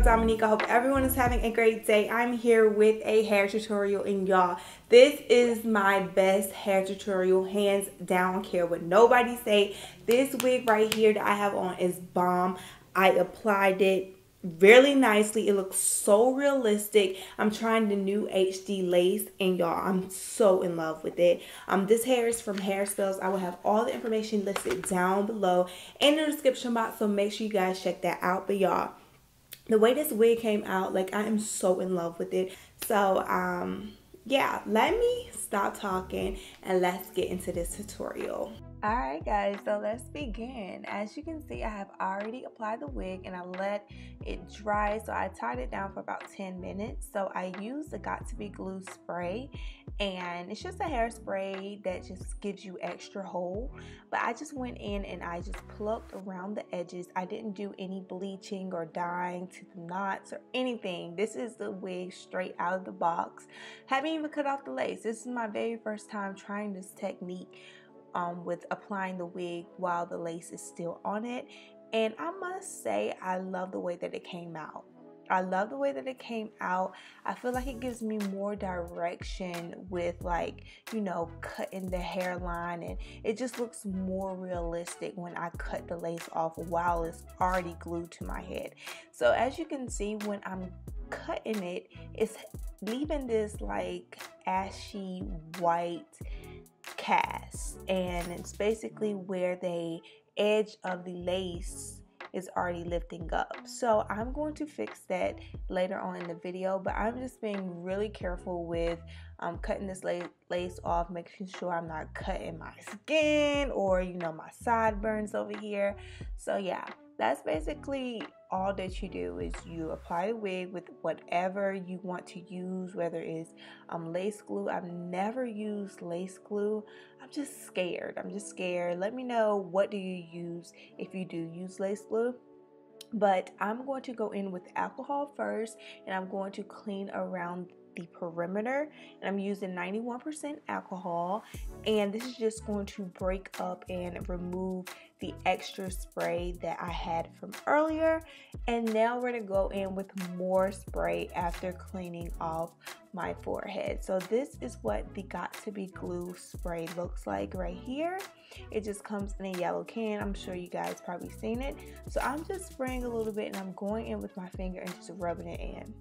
girl Dominique. I hope everyone is having a great day. I'm here with a hair tutorial, and y'all, this is my best hair tutorial, hands down. Care what nobody say, this wig right here that I have on is bomb. I applied it really nicely. It looks so realistic. I'm trying the new HD lace, and y'all, I'm so in love with it. This hair is from Hairspells. I will have all the information listed down below in the description box, so make sure you guys check that out. But y'all, the way this wig came out, like, I am so in love with it. So yeah, let me stop talking and let's get into this tutorial. Alright guys, so let's begin. As you can see, I have already applied the wig and I let it dry, so I tied it down for about 10 minutes. So I used the Got2b glue spray, and it's just a hairspray that just gives you extra hold. But I just went in and I just plucked around the edges. I didn't do any bleaching or dyeing to the knots or anything. This is the wig straight out of the box. Haven't even cut off the lace. This is my very first time trying this technique. With applying the wig while the lace is still on it, and I must say I love the way that it came out. I love the way that it came out. I feel like it gives me more direction with, like, you know, cutting the hairline, and it just looks more realistic when I cut the lace off while it's already glued to my head. So as you can see, when I'm cutting it, it's leaving this like ashy white cast, and it's basically where the edge of the lace is already lifting up. So I'm going to fix that later on in the video, but I'm just being really careful with cutting this lace off, making sure I'm not cutting my skin or, you know, my sideburns over here. So yeah, that's basically all that you do is you apply the wig with whatever you want to use, whether it's lace glue. I've never used lace glue. I'm just scared. Let me know, what do you use if you do use lace glue? But I'm going to go in with alcohol first, and I'm going to clean around the perimeter, and I'm using 91% alcohol, and this is just going to break up and remove the extra spray that I had from earlier. And now we're gonna go in with more spray after cleaning off my forehead. So this is what the Got2b glue spray looks like right here. It just comes in a yellow can. I'm sure you guys probably seen it. So I'm just spraying a little bit, and I'm going in with my finger and just rubbing it in.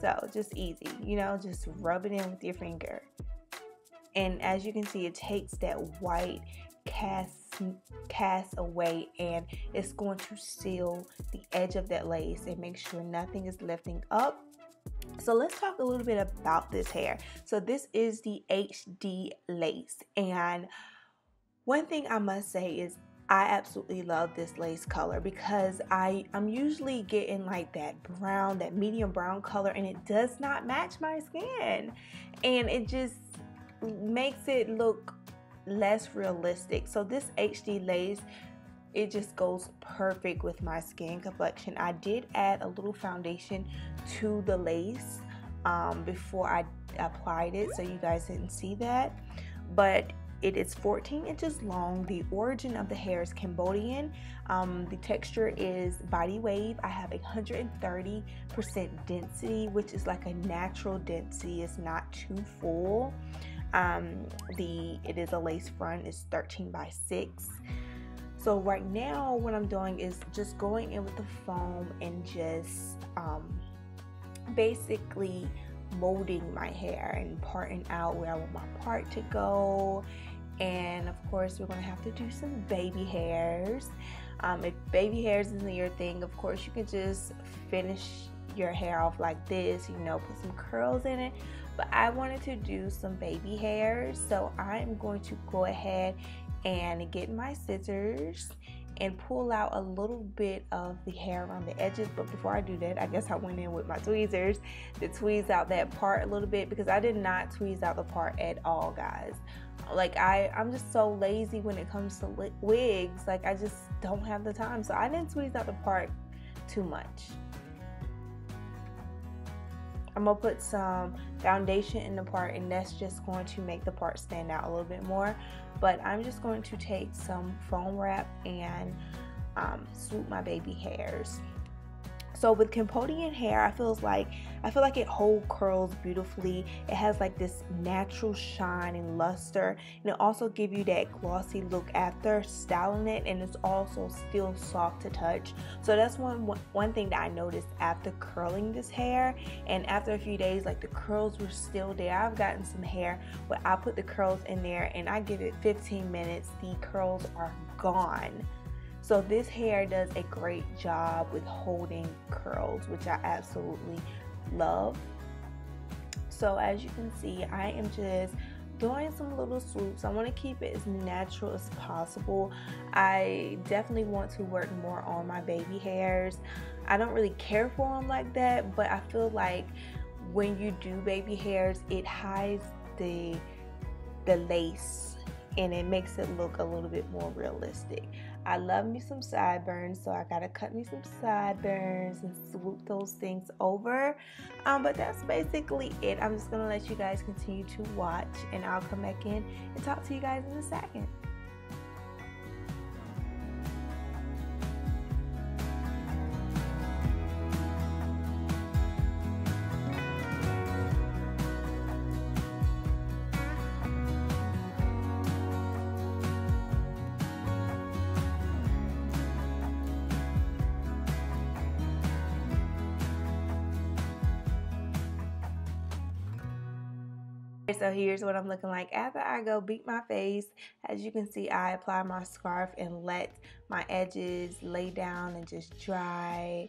So just easy, you know, just rub it in with your finger. And as you can see, it takes that white cast away, and it's going to seal the edge of that lace and make sure nothing is lifting up. So let's talk a little bit about this hair. So this is the HD lace, and one thing I must say is I absolutely love this lace color, because I'm usually getting like that brown, that medium brown color, and it does not match my skin, and it just makes it look less realistic. So this HD lace, it just goes perfect with my skin complexion. I did add a little foundation to the lace before I applied it, so you guys didn't see that, but it is 14 inches long. The origin of the hair is Cambodian. The texture is body wave. I have 130% density, which is like a natural density. It's not too full. It is a lace front. It's 13 by 6. So right now what I'm doing is just going in with the foam and just basically molding my hair and parting out where I want my part to go. And of course we're gonna have to do some baby hairs. If baby hairs isn't your thing, of course you can just finish your hair off like this, you know, put some curls in it. But I wanted to do some baby hairs, so I'm going to go ahead and get my scissors and pull out a little bit of the hair around the edges. But before I do that, I guess I went in with my tweezers to tweeze out that part a little bit, because I did not tweeze out the part at all, guys. Like, I'm just so lazy when it comes to wigs. Like, I just don't have the time, so I didn't tweeze out the part too much. I'm gonna put some foundation in the part, and that's just going to make the part stand out a little bit more. But I'm just going to take some foam wrap and swoop my baby hairs. So with Cambodian hair, I feel like it whole curls beautifully. It has like this natural shine and luster, and it also gives you that glossy look after styling it, and it's also still soft to touch. So that's one thing that I noticed after curling this hair, and after a few days, like the curls were still there. I've gotten some hair where I put the curls in there and I give it 15 minutes, the curls are gone. So this hair does a great job with holding curls, which I absolutely love. So as you can see, I am just doing some little swoops. I want to keep it as natural as possible. I definitely want to work more on my baby hairs. I don't really care for them like that, but I feel like when you do baby hairs, it hides the lace and it makes it look a little bit more realistic. I love me some sideburns, so I gotta cut me some sideburns and swoop those things over. But that's basically it. I'm just gonna let you guys continue to watch, and I'll come back in and talk to you guys in a second. So here's what I'm looking like after I go beat my face. As you can see, I apply my scarf and let my edges lay down and just dry,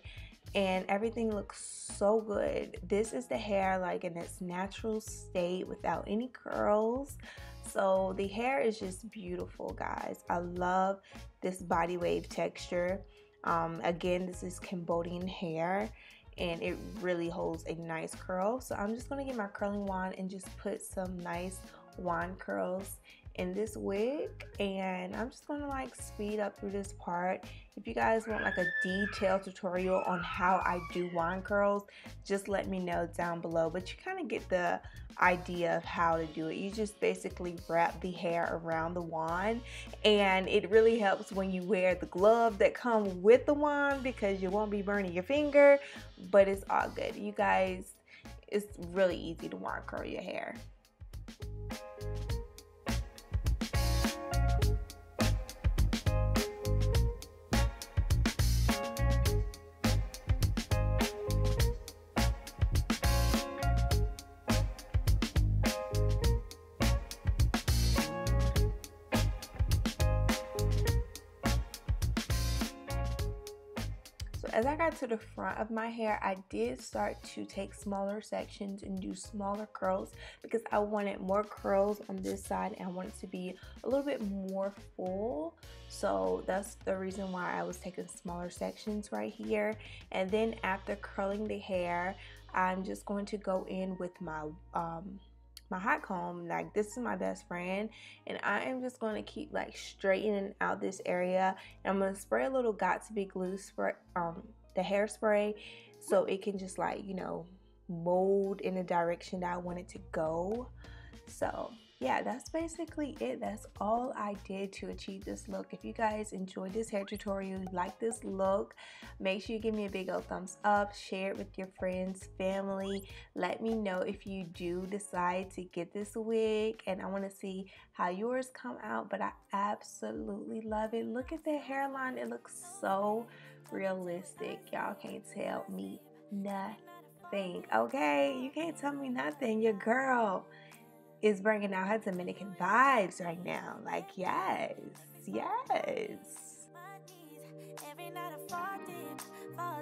and everything looks so good. This is the hair like in its natural state without any curls. So the hair is just beautiful, guys. I love this body wave texture. Again, this is Cambodian hair, and it really holds a nice curl. So I'm just gonna get my curling wand and just put some nice wand curls in this wig, and I'm just gonna like speed up through this part. If you guys want like a detailed tutorial on how I do wand curls, just let me know down below, but you kind of get the idea of how to do it. You just basically wrap the hair around the wand, and it really helps when you wear the gloves that come with the wand because you won't be burning your finger. But it's all good, you guys. It's really easy to wand curl your hair. As I got to the front of my hair, I did start to take smaller sections and do smaller curls because I wanted more curls on this side and I wanted it to be a little bit more full. So that's the reason why I was taking smaller sections right here. And then after curling the hair, I'm just going to go in with my my hot comb. Like, this is my best friend, and I am just going to keep like straightening out this area, and I'm going to spray a little Got2b glue spray, the hairspray, so it can just like, you know, mold in the direction that I want it to go. So yeah, that's basically it. That's all I did to achieve this look. If you guys enjoyed this hair tutorial, like this look, make sure you give me a big old thumbs up, share it with your friends, family. Let me know if you do decide to get this wig, and I want to see how yours come out, but I absolutely love it. Look at the hairline. It looks so realistic. Y'all can't tell me nothing, okay? You can't tell me nothing. Your girl is bringing out her Dominican vibes right now. Like, yes, yes. Every night I fall deep,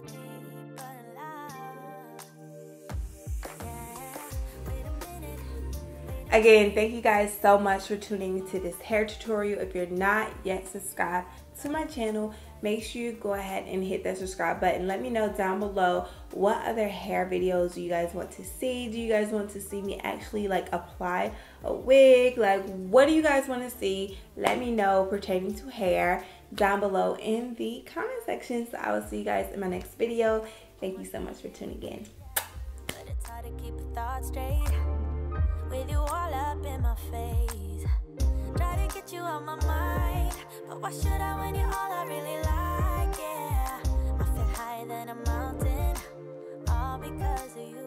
again, thank you guys so much for tuning into this hair tutorial. If you're not yet subscribed to my channel, make sure you go ahead and hit that subscribe button. Let me know down below what other hair videos you guys want to see. Do you guys want to see me actually like apply a wig? Like, what do you guys want to see? Let me know pertaining to hair down below in the comment section. So I will see you guys in my next video. Thank you so much for tuning in. But it's hard to keep your thoughts straight with you all up in my face. Try to get you out my mind, but why should I when you're all I really like? Yeah, I feel higher than a mountain. because of you.